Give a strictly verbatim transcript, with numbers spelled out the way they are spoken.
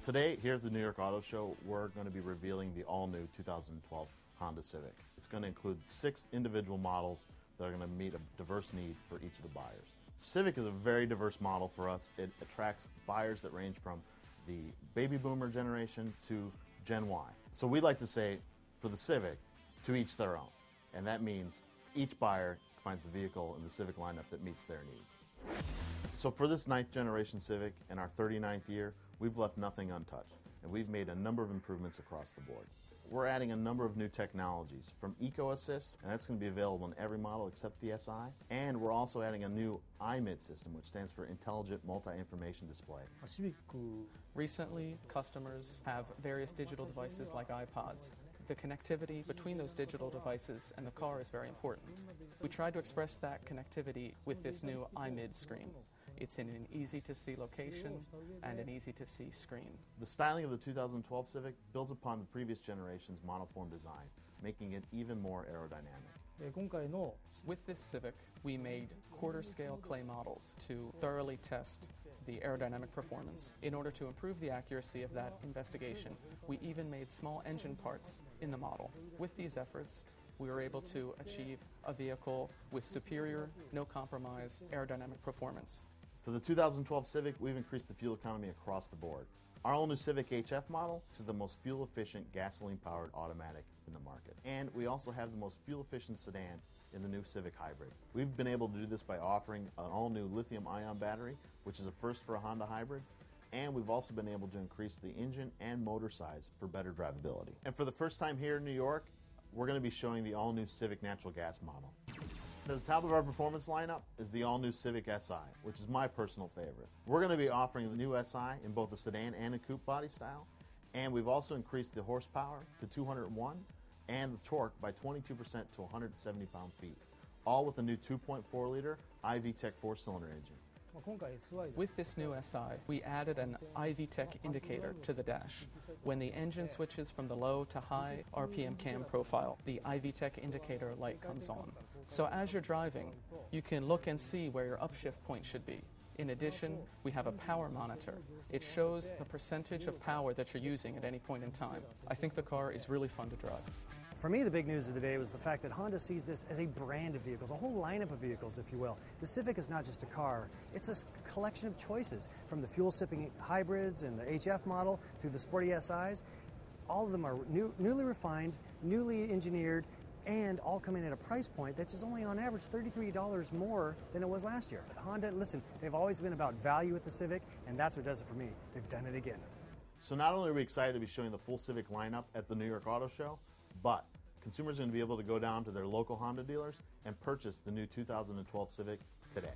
today, here at the New York Auto Show, we're going to be revealing the all-new two thousand twelve Honda Civic. It's going to include six individual models that are going to meet a diverse need for each of the buyers. Civic is a very diverse model for us. It attracts buyers that range from the baby boomer generation to Gen Y. So we like to say, for the Civic, to each their own. And that means each buyer finds the vehicle in the Civic lineup that meets their needs. So for this ninth generation Civic, in our thirty-ninth year, we've left nothing untouched, and we've made a number of improvements across the board. We're adding a number of new technologies, from EcoAssist, and that's going to be available in every model except the S I, and we're also adding a new i-M I D system, which stands for Intelligent Multi-Information Display. Recently, customers have various digital devices like iPods. The connectivity between those digital devices and the car is very important. We tried to express that connectivity with this new i-M I D screen. It's in an easy-to-see location and an easy-to-see screen. The styling of the two thousand twelve Civic builds upon the previous generation's monoform design, making it even more aerodynamic. With this Civic, we made quarter-scale clay models to thoroughly test the aerodynamic performance. In order to improve the accuracy of that investigation, we even made small engine parts in the model. With these efforts, we were able to achieve a vehicle with superior, no-compromise aerodynamic performance. For the two thousand twelve Civic, we've increased the fuel economy across the board. Our all-new Civic H F model is the most fuel-efficient gasoline-powered automatic in the market. And we also have the most fuel-efficient sedan in the new Civic Hybrid. We've been able to do this by offering an all-new lithium-ion battery, which is a first for a Honda Hybrid. And we've also been able to increase the engine and motor size for better drivability. And for the first time here in New York, we're going to be showing the all-new Civic natural gas model. At the top of our performance lineup is the all-new Civic S I, which is my personal favorite. We're going to be offering the new S I in both the sedan and the coupe body style, and we've also increased the horsepower to two hundred one and the torque by twenty-two percent to one hundred seventy pound-feet, all with a new two point four liter i-V TEC four-cylinder engine. With this new S I, we added an i-V TEC indicator to the dash. When the engine switches from the low to high R P M cam profile, the i-V TEC indicator light comes on. So as you're driving, you can look and see where your upshift point should be. In addition, we have a power monitor. It shows the percentage of power that you're using at any point in time. I think the car is really fun to drive. For me, the big news of the day was the fact that Honda sees this as a brand of vehicles, a whole lineup of vehicles, if you will. The Civic is not just a car, it's a collection of choices, from the fuel-sipping hybrids and the H F model through the sporty S Is. All of them are new, newly refined, newly engineered, and all coming at a price point that's just only on average thirty-three dollars more than it was last year. But Honda, listen, they've always been about value with the Civic, and that's what does it for me. They've done it again. So not only are we excited to be showing the full Civic lineup at the New York Auto Show, but consumers are going to be able to go down to their local Honda dealers and purchase the new two thousand twelve Civic today.